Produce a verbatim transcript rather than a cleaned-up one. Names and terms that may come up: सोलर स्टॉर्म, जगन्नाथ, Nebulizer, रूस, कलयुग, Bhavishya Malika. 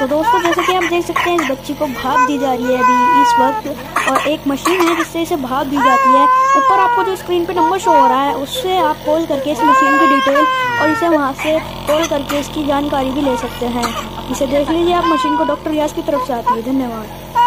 तो दोस्तों जैसे कि आप देख सकते हैं इस बच्ची को भाप दी जा रही है अभी इस वक्त, और एक मशीन है जिससे इसे भाप दी जाती है। ऊपर आपको जो स्क्रीन पे नंबर शो हो रहा है उससे आप कॉल करके इस मशीन की डिटेल और इसे वहाँ से कॉल करके इसकी जानकारी भी ले सकते हैं। इसे देख लीजिए आप। मशीन को डॉक्टर रियाज की तरफ से आती है। धन्यवाद।